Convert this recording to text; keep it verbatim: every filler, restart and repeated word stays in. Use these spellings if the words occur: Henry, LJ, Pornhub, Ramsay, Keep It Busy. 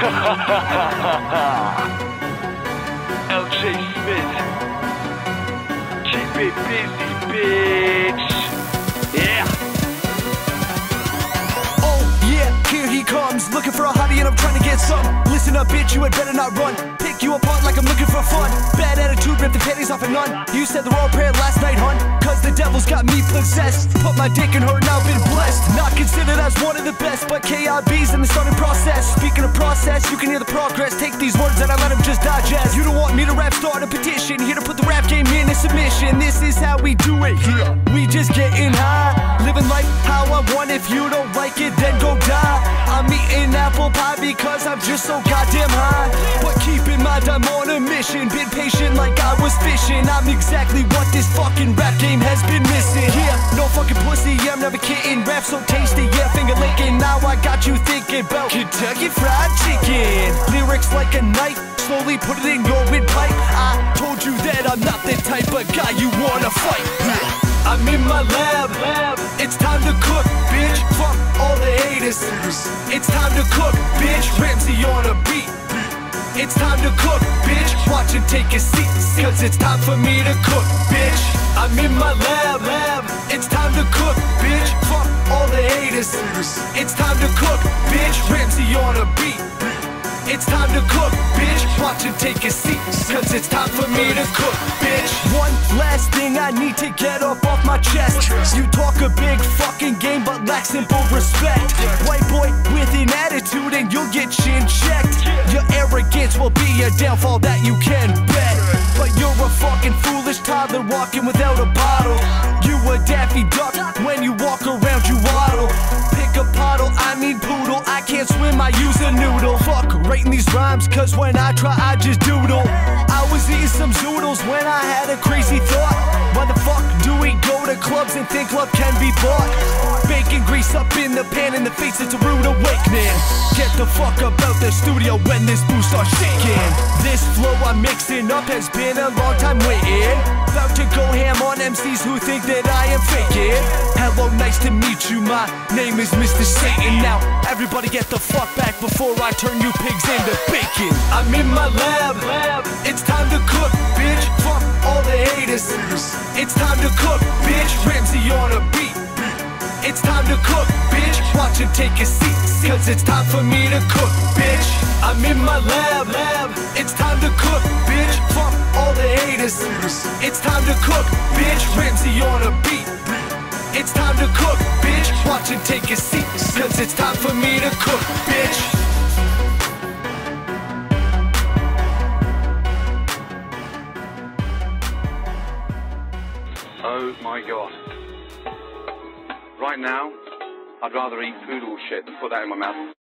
L J Smith. Keep it busy, bitch. Yeah. Oh, yeah, here he comes. Looking for a hottie and I'm trying to get some. Listen up, bitch, you had better not run. Pick you apart like I'm looking for fun. Bad attitude, rip the panties off and none. You said the wrong prayer last night, hun. Cause the devil's got me possessed. Put my dick in her and I've been blessed. Not considered as one of the best, but K I B's in the starting process. Speaking of process, you can hear the progress. Take these words and I let them just digest. You don't want me to rap, start a petition. Here to put the rap game in a submission. This is how we do it here. We just getting high, living life how I want. If you don't like it, then go die. I'm eating apple pie because I'm just so goddamn high. But keeping my dime on a mission. Been patient like I was fishing. I'm exactly what this fucking rap game has been missing. Yeah, no fucking pussy, yeah, I'm never kidding. Rap so tasty, yeah, finger licking. Now I got you thinking about Kentucky Fried Chicken. Lyrics like a knife, slowly put it in your windpipe. I told you that I'm not the type of guy you wanna fight. I'm in my lab, it's time to cook, bitch. Fuck all the haters, it's time to cook, bitch. Ramsay on a beat, it's time to cook, bitch. Watch him take a seat, cause it's time for me to cook, bitch. I'm in my lab, lab, it's time to cook, bitch. Fuck all the haters, it's time to cook, bitch. Ramsay on a beat, it's time to cook, bitch. Watch him take a seat, cause it's time for me to cook, bitch. One last thing I need to get up off my chest. You talk a big fucking game but lack simple respect. White boy with an attitude and you'll get chin checked. Your arrogance will be your downfall, that you can bet. But you're a fucking foolish toddler walking without a bottle. You a daffy duck, when you walk around you waddle. Pick a puddle, I mean poodle, I can't swim, I use a noodle. Fuck rating these rhymes, cause when I try I just doodle. I was eating some zoodles when I had a crazy thought. Why the fuck do we go to clubs and think love can be bought? Bacon grease up in the pan, in the face it's a rude awakening. Get the fuck up out the studio when this booth starts shaking. This flow I'm mixing up has been a long time waiting. About to go ham on M Cs who think that I am faking. Hello, nice to meet you, my name is Mister Satan. Now everybody get the fuck back before I turn you pigs into bacon. I'm in my lab, it's time to cook, bitch. Fuck all the haters, it's time to cook, bitch. Ramsay on a beat, it's time to cook, bitch. Watch him take a seat, cause it's time for me to cook, bitch. I'm in my lab, it's time to cook, bitch. Fuck all the haters, it's time to cook, bitch. Ramsay on a beat, it's time to cook, bitch. Watch him take a seat, cause it's time for me to cook, bitch. Oh my god. Right now, I'd rather eat food or shit than put that in my mouth.